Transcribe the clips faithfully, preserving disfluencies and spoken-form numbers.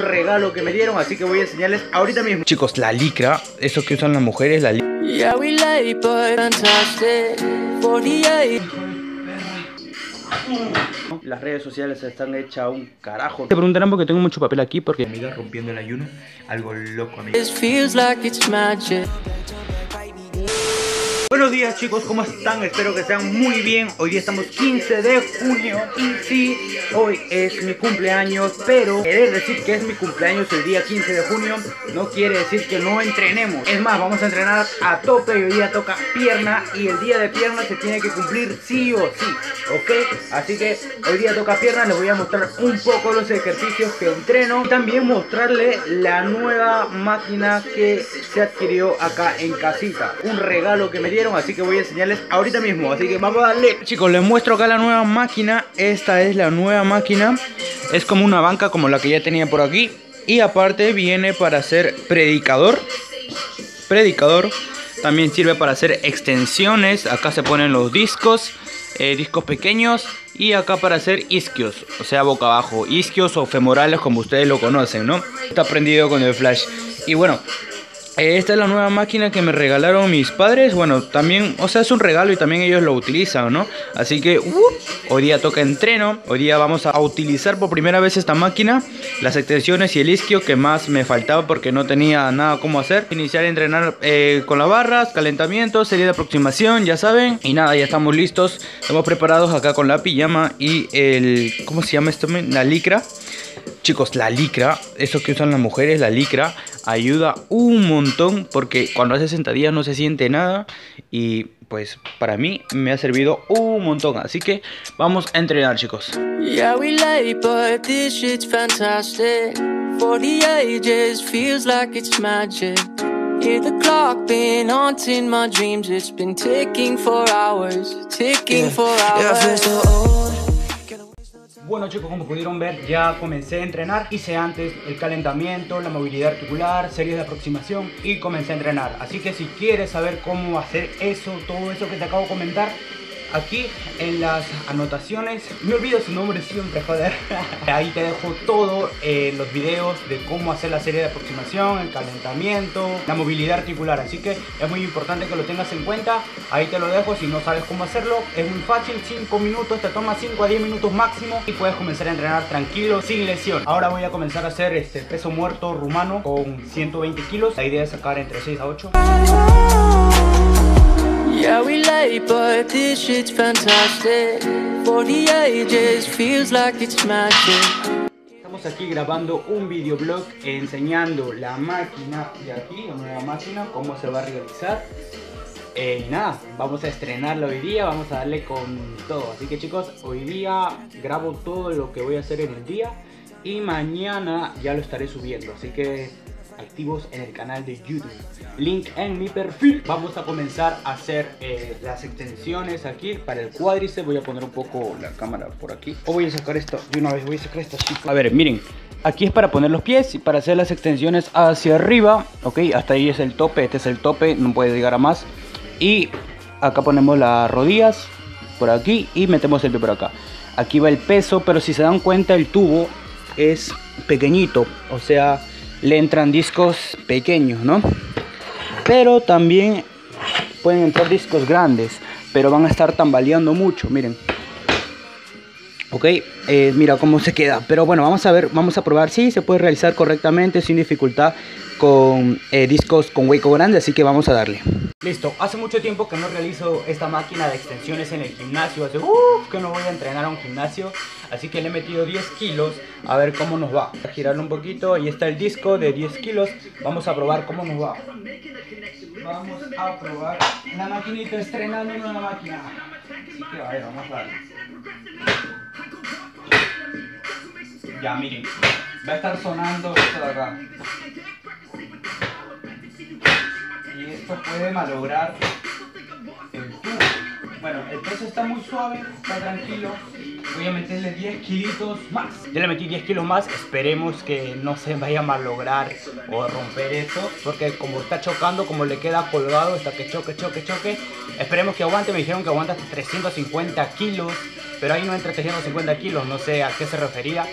regalo que me dieron, así que voy a enseñarles ahorita mismo. Chicos, la licra, eso que usan las mujeres, la licra. Yeah, we like, but fantastic, forty-eight. Las redes sociales están hechas un carajo. Te preguntarán porque tengo mucho papel aquí, porque mi amiga rompiendo el ayuno, algo loco, amigo. Buenos días, chicos, ¿cómo están? Espero que estén muy bien. Hoy día estamos quince de junio y sí, hoy es mi cumpleaños, pero querer decir que es mi cumpleaños el día quince de junio no quiere decir que no entrenemos. Es más, vamos a entrenar a tope y hoy día toca pierna y el día de pierna se tiene que cumplir sí o sí, ¿ok? Así que hoy día toca pierna, les voy a mostrar un poco los ejercicios que entreno y también mostrarle la nueva máquina que se adquirió acá en casita. Un regalo que me dieron, así que voy a enseñarles ahorita mismo. Así que vamos a darle. Chicos, les muestro acá la nueva máquina. Esta es la nueva máquina. Es como una banca como la que ya tenía por aquí. Y aparte viene para ser predicador. Predicador. También sirve para hacer extensiones. Acá se ponen los discos. Eh, discos pequeños. Y acá para hacer isquios. O sea, boca abajo. Isquios o femorales como ustedes lo conocen, ¿no? Está prendido con el flash. Y bueno, esta es la nueva máquina que me regalaron mis padres. Bueno, también, o sea, es un regalo y también ellos lo utilizan, ¿no? Así que, uh, hoy día toca entreno. Hoy día vamos a utilizar por primera vez esta máquina, las extensiones y el isquio, que más me faltaba porque no tenía nada como hacer. Iniciar a entrenar eh, con las barras, calentamiento, serie de aproximación, ya saben. Y nada, ya estamos listos. Estamos preparados acá con la pijama y el... ¿Cómo se llama esto? La licra. Chicos, la licra, eso que usan las mujeres, la licra, ayuda un montón porque cuando hace sentadillas no se siente nada y pues para mí me ha servido un montón. Así que vamos a entrenar, chicos. Yeah, we late, but this shit's fantastic. For the ages, feels like it's magic. Hear the clock, been haunting my dreams. It's been ticking for hours, ticking for hours. Bueno, chicos, como pudieron ver, ya comencé a entrenar. Hice antes el calentamiento, la movilidad articular, series de aproximación y comencé a entrenar. Así que si quieres saber cómo hacer eso, todo eso que te acabo de comentar, aquí en las anotaciones, me olvido su nombre siempre, joder. Ahí te dejo todo, eh, los videos de cómo hacer la serie de aproximación, el calentamiento, la movilidad articular. Así que es muy importante que lo tengas en cuenta. Ahí te lo dejo, si no sabes cómo hacerlo. Es muy fácil, cinco minutos, te toma cinco a diez minutos máximo. Y puedes comenzar a entrenar tranquilo, sin lesión. Ahora voy a comenzar a hacer este peso muerto rumano con ciento veinte kilos. La idea es sacar entre seis a ocho. Yeah, we late, but this shit's fantastic. For the ages, feels like it's magic. Estamos aquí grabando un videoblog enseñando la máquina de aquí, la nueva máquina, cómo se va a realizar. Eh, y nada, vamos a estrenarla hoy día, vamos a darle con todo. Así que, chicos, hoy día grabo todo lo que voy a hacer en el día y mañana ya lo estaré subiendo, así que activos en el canal de YouTube, link en mi perfil. Vamos a comenzar a hacer eh, las extensiones aquí para el cuádriceps. Voy a poner un poco la cámara por aquí, o voy a sacar esto de una vez, voy a sacar esto, chicos. A ver, miren, aquí es para poner los pies y para hacer las extensiones hacia arriba, ok, hasta ahí es el tope, este es el tope, no puede llegar a más. Y acá ponemos las rodillas por aquí y metemos el pie por acá. Aquí va el peso, pero si se dan cuenta el tubo es pequeñito, o sea, le entran discos pequeños, ¿no? Pero también pueden entrar discos grandes, pero van a estar tambaleando mucho, miren. Ok, eh, mira cómo se queda. Pero bueno, vamos a ver, vamos a probar si se puede realizar correctamente, sin dificultad, con eh, discos con hueco grande, así que vamos a darle. Listo, hace mucho tiempo que no realizo esta máquina de extensiones en el gimnasio. Hace uff, que no voy a entrenar a un gimnasio. Así que le he metido diez kilos, a ver cómo nos va. A girarlo un poquito, ahí está el disco de diez kilos. Vamos a probar cómo nos va. Vamos a probar la maquinita, estrenando una máquina. Así que a ver, vamos a darle. Ya, miren, va a estar sonando esto de acá. Y esto puede malograr el tubo. Bueno, el peso está muy suave, está tranquilo. Voy a meterle diez kilitos más. Ya le metí diez kilos más, esperemos que no se vaya a malograr o romper esto, porque como está chocando, como le queda colgado, hasta que choque, choque, choque. Esperemos que aguante, me dijeron que aguanta hasta trescientos cincuenta kilos. Pero ahí no entra trescientos cincuenta kilos, no sé a qué se refería.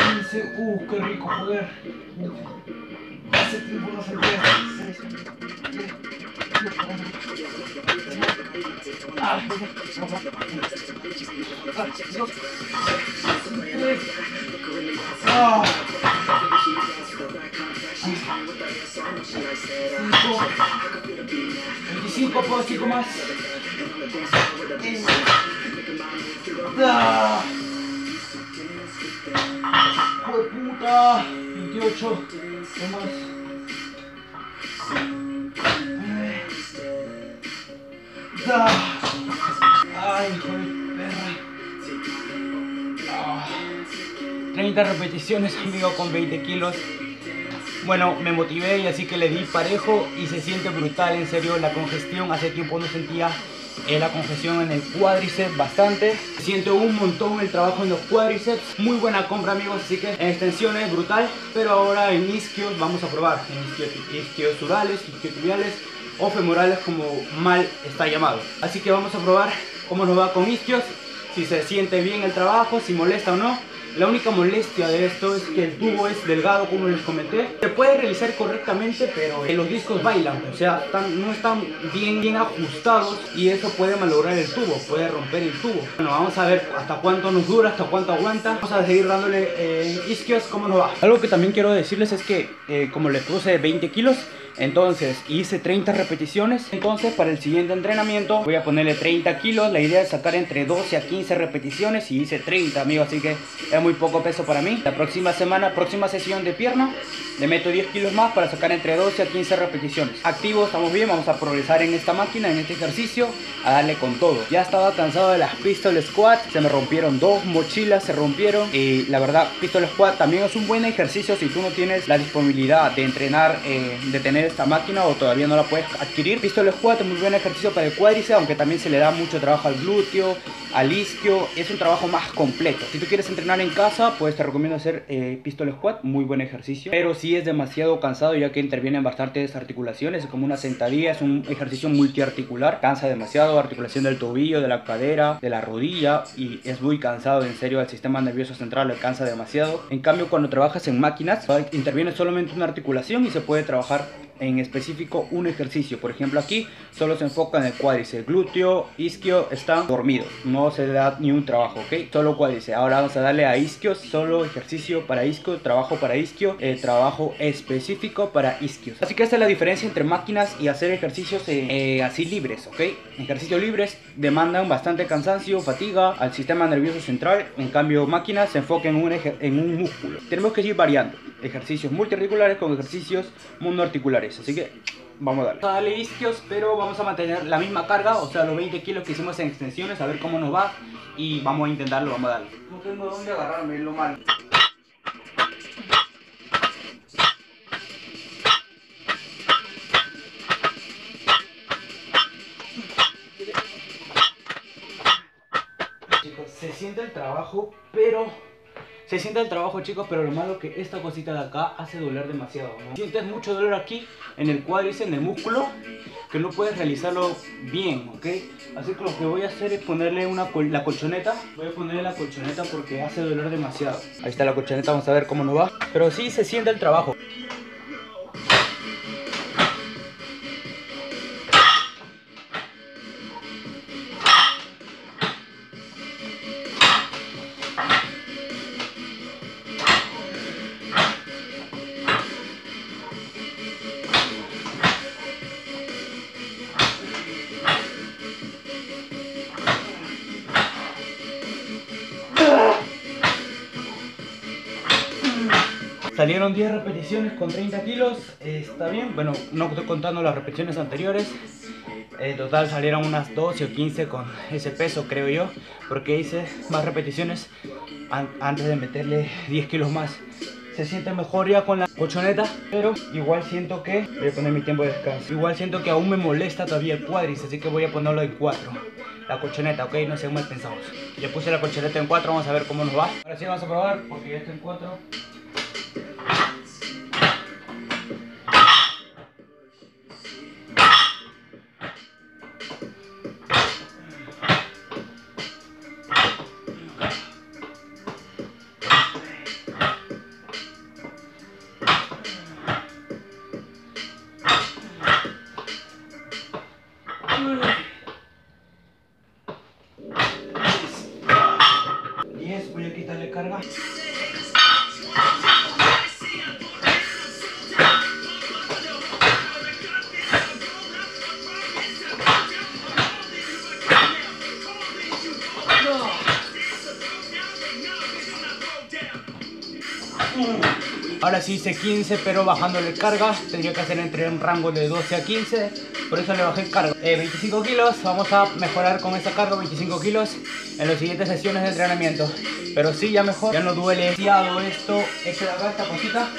quince, uh, qué rico, joder. Hace tiempo no sentía. Ah, ah, veinticinco, puedo cinco más. Ah, hijo de puta, veintiocho, no más. Ah, ay, hijo de perra. Ah, treinta repeticiones, amigo, con veinte kilos. Bueno, me motivé y así que le di parejo y se siente brutal, en serio, la congestión. Hace tiempo no sentía eh, la congestión en el cuádriceps bastante. Siento un montón el trabajo en los cuádriceps. Muy buena compra, amigos, así que en extensiones, brutal. Pero ahora en isquios vamos a probar. En isquios, isquios surales, isquiotibiales o femorales, como mal está llamado. Así que vamos a probar cómo nos va con isquios. Si se siente bien el trabajo, si molesta o no. La única molestia de esto es que el tubo es delgado, como les comenté. Se puede realizar correctamente, pero los discos bailan, o sea, están, no están bien, bien ajustados, y eso puede malograr el tubo, puede romper el tubo. Bueno, vamos a ver hasta cuánto nos dura, hasta cuánto aguanta. Vamos a seguir dándole eh, isquios, cómo nos va. Algo que también quiero decirles es que, eh, como les puse veinte kilos, entonces hice treinta repeticiones. Entonces para el siguiente entrenamiento voy a ponerle treinta kilos. La idea es sacar entre doce a quince repeticiones y hice treinta, amigos, así que es muy poco peso para mí. La próxima semana, próxima sesión de pierna, le meto diez kilos más para sacar entre doce a quince repeticiones. Activo, estamos bien, vamos a progresar en esta máquina, en este ejercicio, a darle con todo. Ya estaba cansado de las pistol squat, se me rompieron dos mochilas, se rompieron. Y la verdad, pistol squat también es un buen ejercicio si tú no tienes la disponibilidad de entrenar, eh, de tener esta máquina, o todavía no la puedes adquirir. Pistol squat es muy buen ejercicio para el cuádriceps, aunque también se le da mucho trabajo al glúteo, al isquio. Es un trabajo más completo. Si tú quieres entrenar en casa, pues te recomiendo hacer eh, pistol squat, muy buen ejercicio, pero si sí es demasiado cansado, ya que intervienen bastantes articulaciones. Es como una sentadilla, es un ejercicio multiarticular, cansa demasiado, articulación del tobillo, de la cadera, de la rodilla, y es muy cansado, en serio. El sistema nervioso central le cansa demasiado. En cambio, cuando trabajas en máquinas, interviene solamente una articulación y se puede trabajar en específico un ejercicio. Por ejemplo, aquí solo se enfoca en el cuádriceps. Glúteo, isquio están dormidos, no se le da ni un trabajo, ok, solo cuádriceps. Ahora vamos a darle a isquios, solo ejercicio para isquio, trabajo para isquio, eh, trabajo específico para isquios. Así que esta es la diferencia entre máquinas y hacer ejercicios eh, eh, así libres, ok. Ejercicios libres demandan bastante cansancio, fatiga al sistema nervioso central. En cambio, máquinas se enfocan en un, en un músculo. Tenemos que ir variando ejercicios multiarticulares con ejercicios monoarticulares. Así que vamos a darle. Vamos a darle isquios, pero vamos a mantener la misma carga, o sea, los veinte kilos que hicimos en extensiones, a ver cómo nos va. Y vamos a intentarlo, vamos a darle. No tengo dónde agarrarme, es lo malo. Chicos, se siente el trabajo, pero... Se siente el trabajo, chicos, pero lo malo es que esta cosita de acá hace doler demasiado, ¿no? Sientes mucho dolor aquí, en el cuádriceps, en el músculo, que no puedes realizarlo bien, ¿ok? Así que lo que voy a hacer es ponerle una col la colchoneta. Voy a ponerle la colchoneta porque hace doler demasiado. Ahí está la colchoneta, vamos a ver cómo nos va. Pero sí se siente el trabajo. Salieron diez repeticiones con treinta kilos, eh, está bien. Bueno, no estoy contando las repeticiones anteriores. En total salieron unas doce o quince con ese peso, creo yo, porque hice más repeticiones an antes de meterle diez kilos más. Se siente mejor ya con la colchoneta, pero igual siento que... Voy a poner mi tiempo de descanso. Igual siento que aún me molesta todavía el cuádriceps, así que voy a ponerlo en cuatro. La colchoneta, ok, no sean mal pensados. Ya puse la colchoneta en cuatro, vamos a ver cómo nos va. Ahora sí vamos a probar, porque ya está en cuatro. Ahora sí hice quince, pero bajándole carga. Tendría que hacer entre un rango de doce a quince. Por eso le bajé el cargo. eh, veinticinco kilos, vamos a mejorar con esa carga, veinticinco kilos en las siguientes sesiones de entrenamiento. Pero sí, ya mejor, ya no duele demasiado esto. Esta cosita,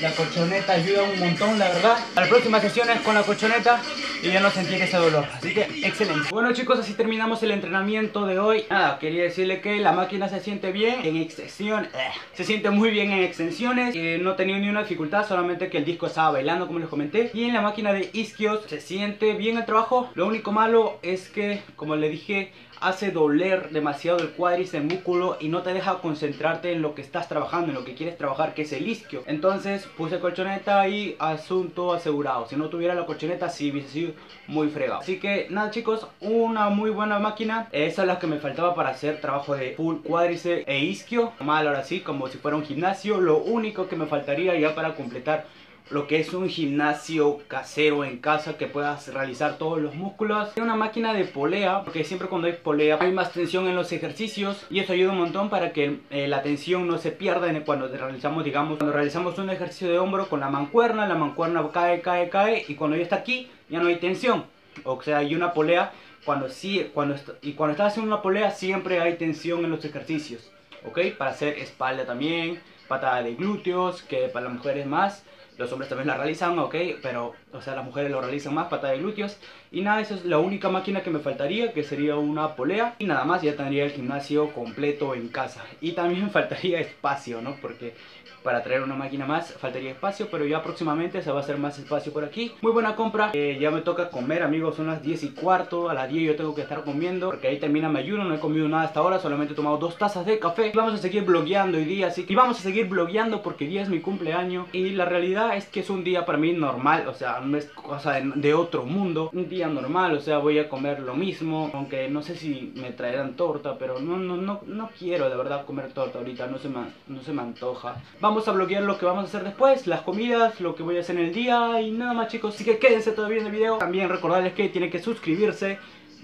la colchoneta ayuda un montón, la verdad. A las próximas sesiones con la colchoneta y ya no sentir ese dolor, así que excelente. Bueno chicos, así terminamos el entrenamiento de hoy. Nada, quería decirle que la máquina se siente bien en extensión, eh, se siente muy bien en extensiones, eh, no tenía ni una dificultad, solamente que el disco estaba bailando como les comenté. Y en la máquina de isquios se siente bien el trabajo. Lo único malo es que, como le dije, hace doler demasiado el cuádriceps, el músculo, y no te deja concentrarte en lo que estás trabajando, en lo que quieres trabajar, que es el isquio. Entonces puse colchoneta y asunto asegurado. Si no tuviera la colchoneta, sí hubiese sido muy fregado. Así que nada chicos, una muy buena máquina. Esa es la que me faltaba para hacer trabajo de full cuádriceps e isquio. Mal, ahora sí, como si fuera un gimnasio. Lo único que me faltaría ya para completar lo que es un gimnasio casero en casa, que puedas realizar todos los músculos. Tiene una máquina de polea, porque siempre cuando hay polea hay más tensión en los ejercicios, y eso ayuda un montón para que eh, la tensión no se pierda en el, cuando realizamos, digamos, cuando realizamos un ejercicio de hombro con la mancuerna. La mancuerna cae, cae, cae, y cuando ya está aquí ya no hay tensión. O sea, hay una polea cuando sí, cuando y cuando estás haciendo una polea siempre hay tensión en los ejercicios, ¿ok? Para hacer espalda también, patada de glúteos, que para las mujeres más. Los hombres también la realizan, ok, pero, o sea, las mujeres lo realizan más, patada de glúteos. Y nada, esa es la única máquina que me faltaría, que sería una polea. Y nada más, ya tendría el gimnasio completo en casa. Y también faltaría espacio, ¿no? Porque para traer una máquina más faltaría espacio, pero ya próximamente se va a hacer más espacio por aquí. Muy buena compra. eh, Ya me toca comer, amigos, son las diez y cuarto. A las diez yo tengo que estar comiendo, porque ahí termina mi ayuno. No he comido nada hasta ahora, solamente he tomado dos tazas de café. Y vamos a seguir blogueando hoy día, así que y vamos a seguir blogueando porque hoy día es mi cumpleaños. Y la realidad es que es un día para mí normal, o sea, no es cosa de, de otro mundo. Un día normal, o sea, voy a comer lo mismo. Aunque no sé si me traerán torta, pero no, no, no, no quiero de verdad comer torta ahorita, no se, me, no se me antoja. Vamos a bloquear lo que vamos a hacer después, las comidas, lo que voy a hacer en el día y nada más chicos. Así que quédense todavía en el video. También recordarles que tienen que suscribirse,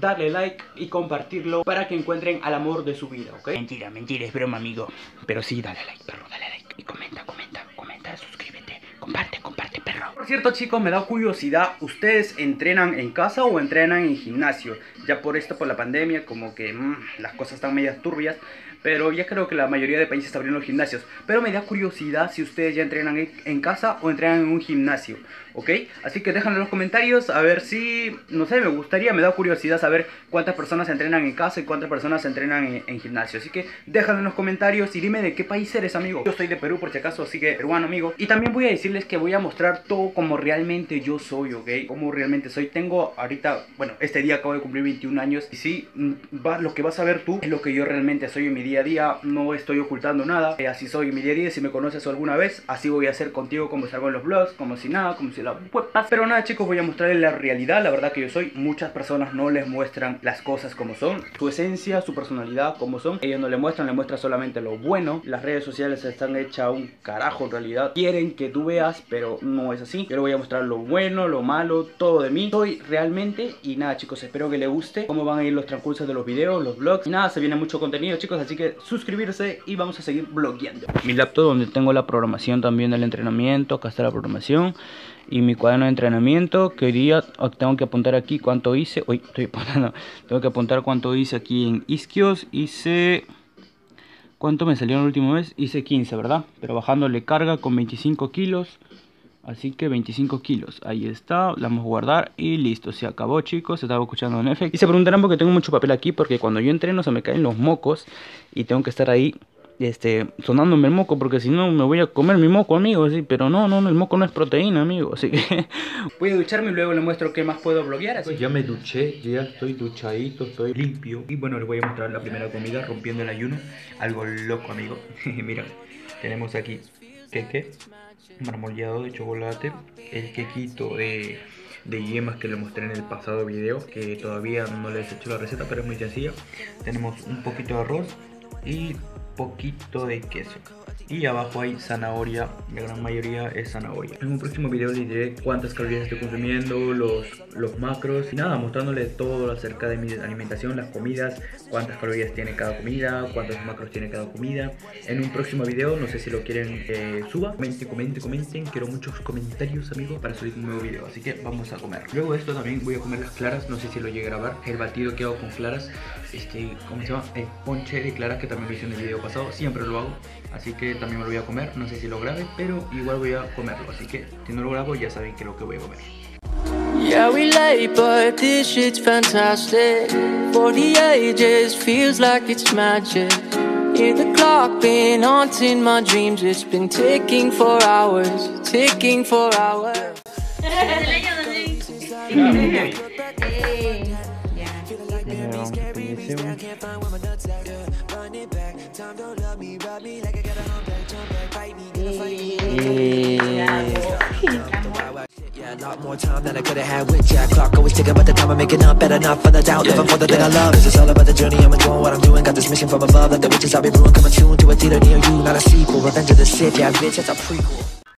darle like y compartirlo para que encuentren al amor de su vida, ¿ok? Mentira, mentira, es broma amigo. Pero sí, dale like, perro, dale like. Y comenta, comenta, comenta, suscríbete. Comparte, comparte, perro. Por cierto, chicos, me da curiosidad. ¿Ustedes entrenan en casa o entrenan en gimnasio? Ya por esto, por la pandemia, como que mmm, las cosas están medias turbias. Pero ya creo que la mayoría de países abrieron los gimnasios. Pero me da curiosidad si ustedes ya entrenan en casa o entrenan en un gimnasio, ¿ok? Así que déjenlo en los comentarios. A ver si, no sé, me gustaría, me da curiosidad saber cuántas personas entrenan en casa y cuántas personas entrenan en, en gimnasio. Así que déjenlo en los comentarios y dime de qué país eres, amigo. Yo soy de Perú, por si acaso, así que peruano, amigo. Y también voy a decirles que voy a mostrar todo como realmente yo soy, ¿ok? Como realmente soy. Tengo ahorita, bueno, este día acabo de cumplir veintiún años. Y sí, va, lo que vas a ver tú es lo que yo realmente soy en mi día a día. No estoy ocultando nada, eh, así soy en mi día a día. Si me conoces alguna vez, así voy a hacer contigo, como salgo en los vlogs, como si nada, como si la... Pero nada chicos, voy a mostrarles la realidad, la verdad que yo soy. Muchas personas no les muestran las cosas como son, su esencia, su personalidad, como son. Ellos no le muestran, le muestran solamente lo bueno. Las redes sociales están hechas un carajo en realidad. Quieren que tú veas, pero no es así. Yo les voy a mostrar lo bueno, lo malo, todo de mí soy realmente. Y nada chicos, espero que les guste cómo van a ir los transcursos de los videos, los vlogs. Y nada, se viene mucho contenido chicos, así que suscribirse y vamos a seguir blogueando. Mi laptop donde tengo la programación también del entrenamiento, acá está la programación. Y mi cuaderno de entrenamiento, que hoy día tengo que apuntar aquí cuánto hice. Uy, estoy apuntando. Tengo que apuntar cuánto hice aquí en isquios. Hice... ¿Cuánto me salió la última vez? Hice quince, ¿verdad? Pero bajándole carga con veinticinco kilos. Así que veinticinco kilos, ahí está, la vamos a guardar y listo, se acabó chicos, se estaba escuchando en F X. Y se preguntarán porque tengo mucho papel aquí, porque cuando yo entreno se me caen los mocos y tengo que estar ahí este, sonándome el moco, porque si no me voy a comer mi moco amigo, ¿sí? Pero no, no, el moco no es proteína amigo, así que... Voy a ducharme y luego les muestro qué más puedo bloguear. Así. Pues ya me duché, ya estoy duchadito, estoy limpio. Y bueno, les voy a mostrar la primera comida, rompiendo el ayuno, algo loco amigo. Mira, tenemos aquí queque marmoleado de chocolate, el quequito de, de yemas que le mostré en el pasado video, que todavía no les he hecho la receta pero es muy sencilla. Tenemos un poquito de arroz y poquito de queso. Y abajo hay zanahoria, la gran mayoría es zanahoria. En un próximo video les diré cuántas calorías estoy consumiendo, los, los macros y nada, mostrándole todo acerca de mi alimentación, las comidas, cuántas calorías tiene cada comida, cuántos macros tiene cada comida. En un próximo video, no sé si lo quieren eh, suba, comenten, comenten, comenten, quiero muchos comentarios amigos para subir un nuevo video, así que vamos a comer. Luego de esto también voy a comer las claras, no sé si lo llegué a grabar, el batido que hago con claras, este, ¿cómo se llama? El ponche de claras que también lo hice en el video pasado, siempre lo hago, así que también me lo voy a comer, no sé si lo grabé, pero igual voy a comerlo, así que si no lo grabo ya saben que es lo que voy a comer. Yeah, we late, but this shit's fantastic. For the ages, feels like it's magic. Hear the clock been haunting my dreams. It's been ticking for hours, ticking for hours. Yeah, a lot more time than I could have had with Jack Clock. Always thinking about the time I'm making up, better not for the doubt. Living for the thing I love. This is all about the journey. I'm enjoying what I'm doing. Got this mission from above, like the witches I'll be brewing. Coming soon to a theater near you, not a sequel. Revenge of the Sith, yeah, bitch, it's a prequel.